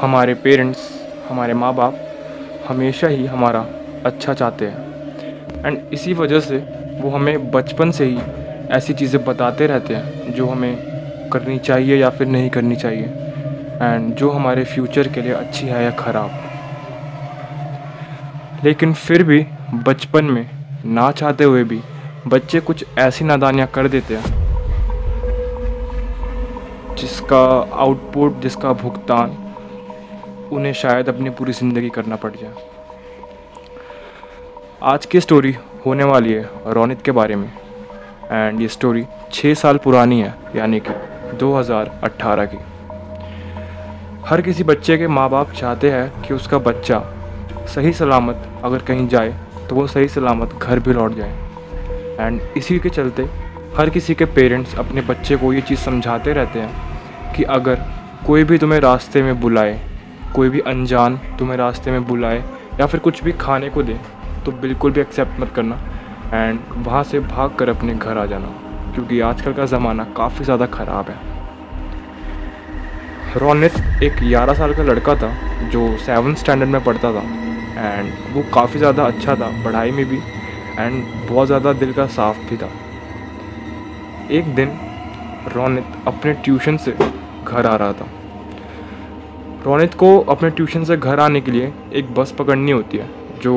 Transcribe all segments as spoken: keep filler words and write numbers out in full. हमारे पेरेंट्स, हमारे माँ बाप हमेशा ही हमारा अच्छा चाहते हैं एंड इसी वजह से वो हमें बचपन से ही ऐसी चीज़ें बताते रहते हैं जो हमें करनी चाहिए या फिर नहीं करनी चाहिए एंड जो हमारे फ्यूचर के लिए अच्छी है या ख़राब। लेकिन फिर भी बचपन में ना चाहते हुए भी बच्चे कुछ ऐसी नादानियाँ कर देते हैं जिसका आउटपुट, जिसका भुगतान उन्हें शायद अपनी पूरी ज़िंदगी करना पड़ जाए। आज की स्टोरी होने वाली है रोनित के बारे में एंड ये स्टोरी छः साल पुरानी है, यानी कि दो हज़ार अठारह की। हर किसी बच्चे के माँ बाप चाहते हैं कि उसका बच्चा सही सलामत अगर कहीं जाए तो वो सही सलामत घर भी लौट जाए एंड इसी के चलते हर किसी के पेरेंट्स अपने बच्चे को ये चीज़ समझाते रहते हैं कि अगर कोई भी तुम्हें रास्ते में बुलाए, कोई भी अनजान तुम्हें रास्ते में बुलाए या फिर कुछ भी खाने को दे तो बिल्कुल भी एक्सेप्ट मत करना एंड वहाँ से भाग कर अपने घर आ जाना, क्योंकि आजकल का ज़माना काफ़ी ज़्यादा ख़राब है। रोनित एक ग्यारह साल का लड़का था जो सेवन स्टैंडर्ड में पढ़ता था एंड वो काफ़ी ज़्यादा अच्छा था पढ़ाई में भी एंड बहुत ज़्यादा दिल का साफ भी था। एक दिन रोनित अपने ट्यूशन से घर आ रहा था। रोनित को अपने ट्यूशन से घर आने के लिए एक बस पकड़नी होती है जो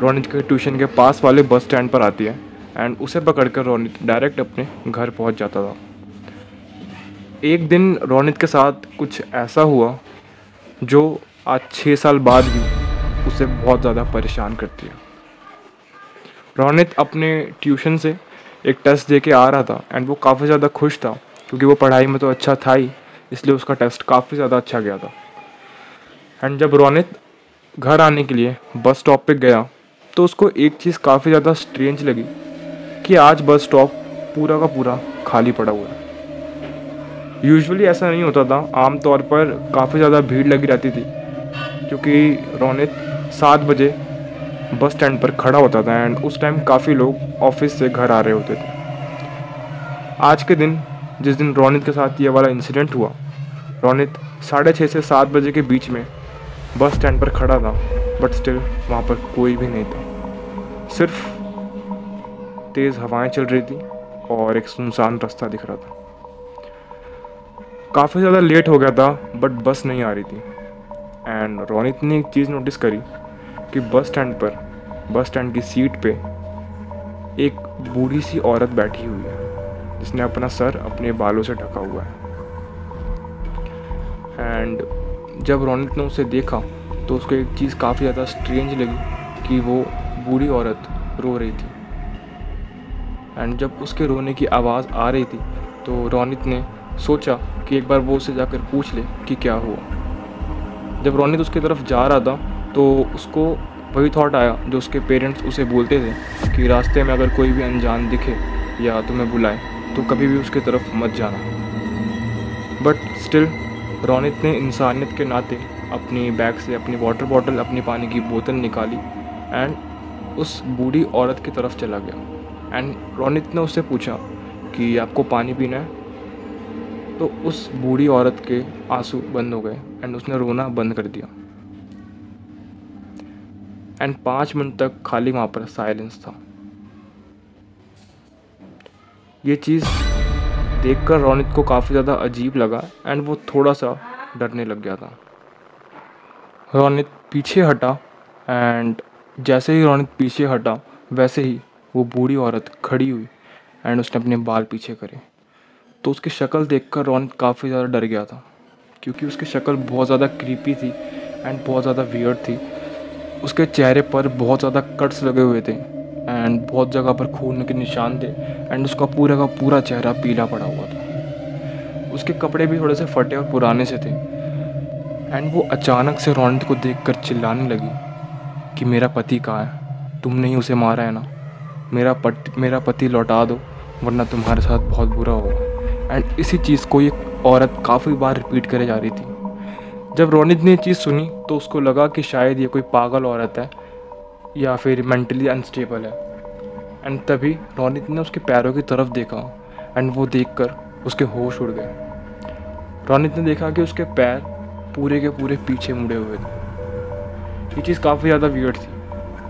रोनित के ट्यूशन के पास वाले बस स्टैंड पर आती है एंड उसे पकड़कर रोनित डायरेक्ट अपने घर पहुंच जाता था। एक दिन रोनित के साथ कुछ ऐसा हुआ जो आज छः साल बाद भी उसे बहुत ज़्यादा परेशान करती है। रोनित अपने ट्यूशन से एक टेस्ट दे के आ रहा था एंड वो काफ़ी ज़्यादा खुश था क्योंकि वो पढ़ाई में तो अच्छा था ही, इसलिए उसका टेस्ट काफ़ी ज़्यादा अच्छा गया था। एंड जब रोनित घर आने के लिए बस स्टॉप पे गया तो उसको एक चीज़ काफ़ी ज़्यादा स्ट्रेंज लगी कि आज बस स्टॉप पूरा का पूरा खाली पड़ा हुआ है। यूजुअली ऐसा नहीं होता था, आमतौर पर काफ़ी ज़्यादा भीड़ लगी रहती थी क्योंकि रोनित सात बजे बस स्टैंड पर खड़ा होता था एंड उस टाइम काफ़ी लोग ऑफिस से घर आ रहे होते थे। आज के दिन, जिस दिन रोनित के साथ ये वाला इंसिडेंट हुआ, रोनित साढ़े छः से सात बजे के बीच में बस स्टैंड पर खड़ा था बट स्टिल वहाँ पर कोई भी नहीं था। सिर्फ तेज़ हवाएं चल रही थी और एक सुनसान रास्ता दिख रहा था। काफ़ी ज़्यादा लेट हो गया था बट बस नहीं आ रही थी एंड रोनित ने एक चीज़ नोटिस करी कि बस स्टैंड पर, बस स्टैंड की सीट पे एक बूढ़ी सी औरत बैठी हुई है जिसने अपना सर अपने बालों से ढका हुआ है। एंड जब रोनित ने उसे देखा तो उसको एक चीज़ काफ़ी ज़्यादा स्ट्रेंज लगी कि वो बूढ़ी औरत रो रही थी एंड जब उसके रोने की आवाज़ आ रही थी तो रोनित ने सोचा कि एक बार वो उससे जाकर पूछ ले कि क्या हुआ। जब रोनित उसकी तरफ जा रहा था तो उसको वही थॉट आया जो उसके पेरेंट्स उसे बोलते थे कि रास्ते में अगर कोई भी अनजान दिखे या तुम्हें बुलाए तो कभी भी उसकी तरफ मत जाना। बट स्टिल रोनित ने इंसानियत के नाते अपने बैग से अपनी वाटर बॉटल, अपनी पानी की बोतल निकाली एंड उस बूढ़ी औरत की तरफ चला गया एंड रोनित ने उससे पूछा कि आपको पानी पीना है, तो उस बूढ़ी औरत के आंसू बंद हो गए एंड उसने रोना बंद कर दिया एंड पाँच मिनट तक खाली वहाँ पर साइलेंस था। ये चीज़ देखकर रोनित को काफ़ी ज़्यादा अजीब लगा एंड वो थोड़ा सा डरने लग गया था। रोनित पीछे हटा एंड जैसे ही रोनित पीछे हटा वैसे ही वो बूढ़ी औरत खड़ी हुई एंड उसने अपने बाल पीछे करे तो उसकी शक्ल देखकर रोनित काफ़ी ज़्यादा डर गया था क्योंकि उसकी शक्ल बहुत ज़्यादा क्रीपी थी एंड बहुत ज़्यादा वियर्ड थी। उसके चेहरे पर बहुत ज़्यादा कट्स लगे हुए थे एंड बहुत जगह पर खून के निशान थे एंड उसका पूरा का पूरा चेहरा पीला पड़ा हुआ था। उसके कपड़े भी थोड़े से फटे और पुराने से थे एंड वो अचानक से रोनित को देखकर चिल्लाने लगी कि मेरा पति कहाँ है, तुमने ही उसे मारा है ना, मेरा पति मेरा पति लौटा दो वरना तुम्हारे साथ बहुत बुरा होगा। एंड इसी चीज़ को ये औरत काफ़ी बार रिपीट करे जा रही थी। जब रोनित ने ये चीज़ सुनी तो उसको लगा कि शायद ये कोई पागल औरत है या फिर मेंटली अनस्टेबल है एंड तभी रोनित ने उसके पैरों की तरफ देखा एंड वो देखकर उसके होश उड़ गए। रोनित ने देखा कि उसके पैर पूरे के पूरे पीछे मुड़े हुए थे। ये चीज़ काफ़ी ज़्यादा वियर्ड थी।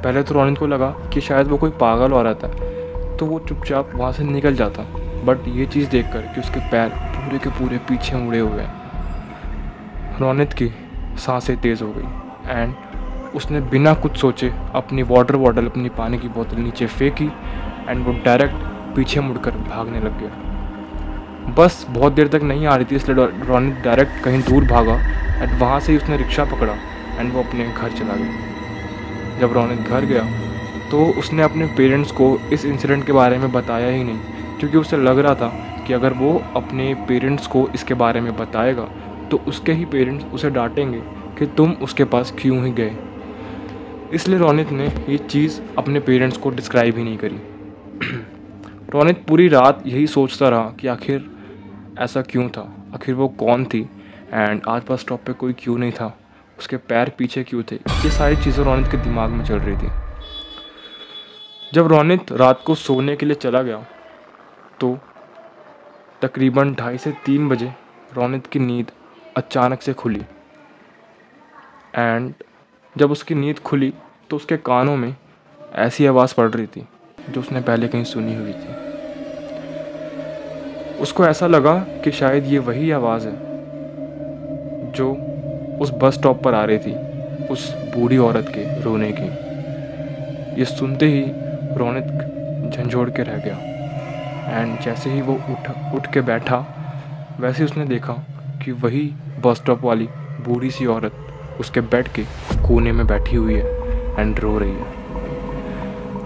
पहले तो रॉनिन को लगा कि शायद वो कोई पागल हो रहा था, तो वो चुपचाप वहाँ से निकल जाता, बट ये चीज़ देखकर कि उसके पैर पूरे के पूरे पीछे मुड़े हुए हैं, रॉनिन की सांसें तेज़ हो गई एंड उसने बिना कुछ सोचे अपनी वाटर बॉटल अपनी पानी की बोतल नीचे फेंकी एंड वो डायरेक्ट पीछे मुड़कर भागने लग गया। बस बहुत देर तक नहीं आ रही थी, इसलिए रॉनिन डायरेक्ट कहीं दूर भागा एंड वहाँ से ही उसने रिक्शा पकड़ा एंड वो अपने घर चला गया। जब रॉनिन घर गया तो उसने अपने पेरेंट्स को इस इंसिडेंट के बारे में बताया ही नहीं, क्योंकि उसे लग रहा था कि अगर वो अपने पेरेंट्स को इसके बारे में बताएगा तो उसके ही पेरेंट्स उसे डांटेंगे कि तुम उसके पास क्यों ही गए। इसलिए रॉनित ने ये चीज़ अपने पेरेंट्स को डिस्क्राइब ही नहीं करी। रॉनित पूरी रात यही सोचता रहा कि आखिर ऐसा क्यों था, आखिर वो कौन थी एंड आसपास स्टॉप पे कोई क्यों नहीं था, उसके पैर पीछे क्यों थे। ये सारी चीज़ें रॉनित के दिमाग में चल रही थी। जब रॉनित रात को सोने के लिए चला गया तो तकरीबन ढाई से तीन बजे रॉनित की नींद अचानक से खुली एंड जब उसकी नींद खुली तो उसके कानों में ऐसी आवाज़ पड़ रही थी जो उसने पहले कहीं सुनी हुई थी। उसको ऐसा लगा कि शायद ये वही आवाज़ है जो उस बस स्टॉप पर आ रही थी, उस बूढ़ी औरत के रोने की। ये सुनते ही रौनित झंझोड़ के रह गया एंड जैसे ही वो उठ उठ के बैठा वैसे उसने देखा कि वही बस स्टॉप वाली बूढ़ी सी औरत उसके बेड के कोने में बैठी हुई है एंड रो रही है।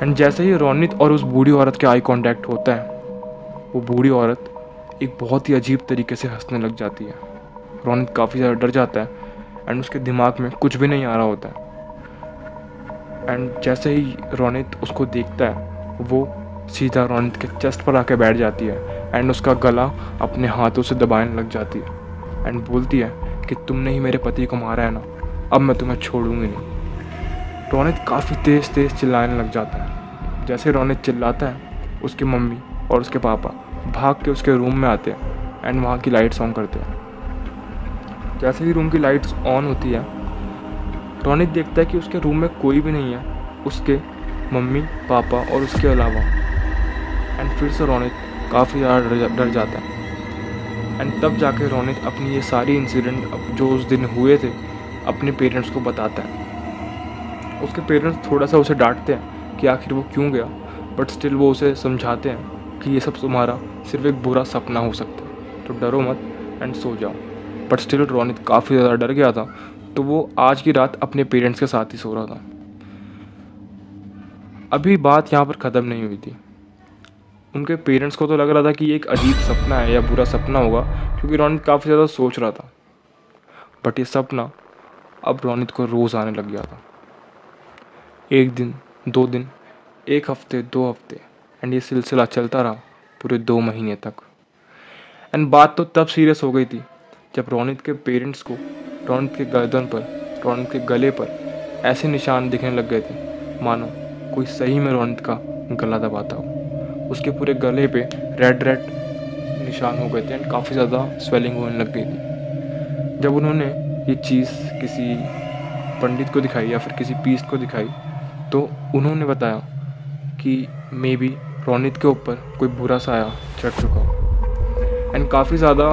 एंड जैसे ही रौनित और उस बूढ़ी औरत के आई कांटेक्ट होता है, वो बूढ़ी औरत एक बहुत ही अजीब तरीके से हंसने लग जाती है। रौनित काफ़ी ज़्यादा डर जाता है एंड उसके दिमाग में कुछ भी नहीं आ रहा होता है। एंड जैसे ही रौनित उसको देखता है, वो सीधा रौनित के चेस्ट पर आके बैठ जाती है एंड उसका गला अपने हाथों से दबाने लग जाती है एंड बोलती है कि तुमने ही मेरे पति को मारा है ना, अब मैं तुम्हें छोड़ूंगी नहीं। रौनित काफ़ी तेज़ तेज़ चिल्लाने लग जाता है। जैसे रौनित चिल्लाता है, उसकी मम्मी और उसके पापा भाग के उसके रूम में आते हैं एंड वहाँ की लाइट्स ऑन करते हैं। जैसे ही रूम की लाइट्स ऑन होती है, रौनित देखता है कि उसके रूम में कोई भी नहीं है, उसके मम्मी पापा और उसके अलावा। एंड फिर से रौनित काफ़ी ज़्यादा डर जाता है एंड तब जाके रौनित अपनी ये सारी इंसिडेंट जो उस दिन हुए थे अपने पेरेंट्स को बताता है। उसके पेरेंट्स थोड़ा सा उसे डांटते हैं कि आखिर वो क्यों गया, बट स्टिल वो उसे समझाते हैं कि ये सब तुम्हारा सिर्फ एक बुरा सपना हो सकता है, तो डरो मत एंड सो जाओ। बट स्टिल रौनित काफ़ी ज़्यादा डर गया था, तो वो आज की रात अपने पेरेंट्स के साथ ही सो रहा था। अभी बात यहाँ पर ख़त्म नहीं हुई थी। उनके पेरेंट्स को तो लग रहा था कि ये एक अजीब सपना है या बुरा सपना होगा, क्योंकि रौनित काफ़ी ज़्यादा सोच रहा था, बट ये सपना अब रौनित को रोज़ आने लग गया था। एक दिन, दो दिन, एक हफ्ते, दो हफ्ते एंड ये सिलसिला चलता रहा पूरे दो महीने तक। एंड बात तो तब सीरियस हो गई थी जब रौनित के पेरेंट्स को रौनित के गर्दन पर, रौनित के गले पर ऐसे निशान दिखने लग गए थे मानो कोई सही में रौनित का गला दबाता हो। उसके पूरे गले पे रेड रेड निशान हो गए थे एंड काफ़ी ज़्यादा स्वेलिंग होने लग गई थी। जब उन्होंने ये चीज़ किसी पंडित को दिखाई या फिर किसी पीस को दिखाई तो उन्होंने बताया कि मे बी रौनित के ऊपर कोई बुरा साया चढ़ चुका हो एंड काफ़ी ज़्यादा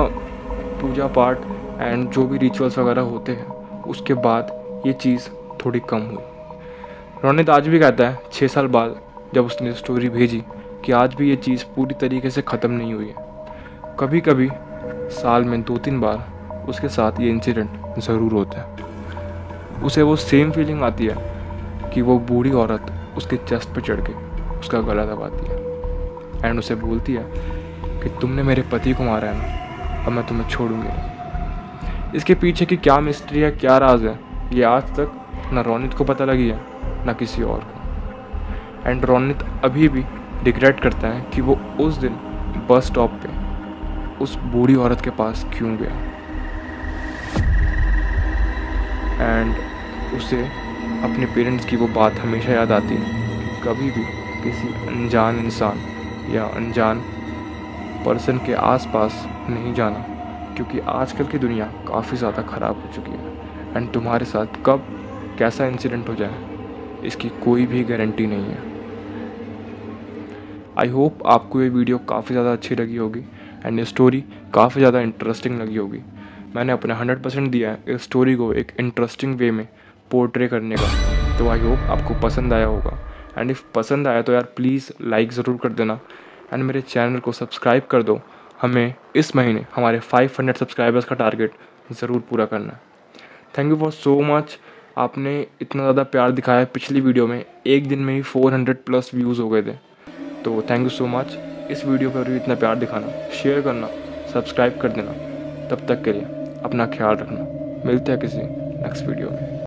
पूजा पाठ एंड जो भी रिचुअल्स वगैरह होते हैं उसके बाद ये चीज़ थोड़ी कम हुई। रौनित आज भी कहता है छः साल बाद जब उसने स्टोरी भेजी कि आज भी ये चीज़ पूरी तरीके से ख़त्म नहीं हुई है। कभी कभी साल में दो तीन बार उसके साथ ये इंसिडेंट ज़रूर होता है। उसे वो सेम फीलिंग आती है कि वो बूढ़ी औरत उसके चेस्ट पे चढ़ के उसका गला दबाती है एंड उसे बोलती है कि तुमने मेरे पति को मारा है ना, अब मैं तुम्हें छोड़ूंगी। इसके पीछे की क्या मिस्ट्री है, क्या राज है, ये आज तक ना रौनित को पता लगी है ना किसी और को। एंड रौनित अभी भी रिग्रेट करता है कि वो उस दिन बस स्टॉप पे उस बूढ़ी औरत के पास क्यों गया। एंड उसे अपने पेरेंट्स की वो बात हमेशा याद आती है कि कभी भी किसी अनजान इंसान या अनजान पर्सन के आसपास नहीं जाना, क्योंकि आजकल की दुनिया काफ़ी ज़्यादा ख़राब हो चुकी है एंड तुम्हारे साथ कब कैसा इंसिडेंट हो जाए इसकी कोई भी गारंटी नहीं है। आई होप आपको ये वीडियो काफ़ी ज़्यादा अच्छी लगी होगी एंड ये स्टोरी काफ़ी ज़्यादा इंटरेस्टिंग लगी होगी। मैंने अपना हंड्रेड परसेंट दिया है इस स्टोरी को एक इंटरेस्टिंग वे में पोर्ट्रे करने का, तो आई होप आपको पसंद आया होगा एंड इफ़ पसंद आया तो यार प्लीज़ लाइक ज़रूर कर देना एंड मेरे चैनल को सब्सक्राइब कर दो। हमें इस महीने हमारे पाँच सौ सब्सक्राइबर्स का टारगेट ज़रूर पूरा करना है। Thank you for so much, आपने इतना ज़्यादा प्यार दिखाया। पिछली वीडियो में एक दिन में ही चार सौ प्लस व्यूज़ हो गए थे, तो थैंक यू सो मच। इस वीडियो पर भी इतना प्यार दिखाना, शेयर करना, सब्सक्राइब कर देना। तब तक के लिए अपना ख्याल रखना, मिलते हैं किसी नेक्स्ट वीडियो में।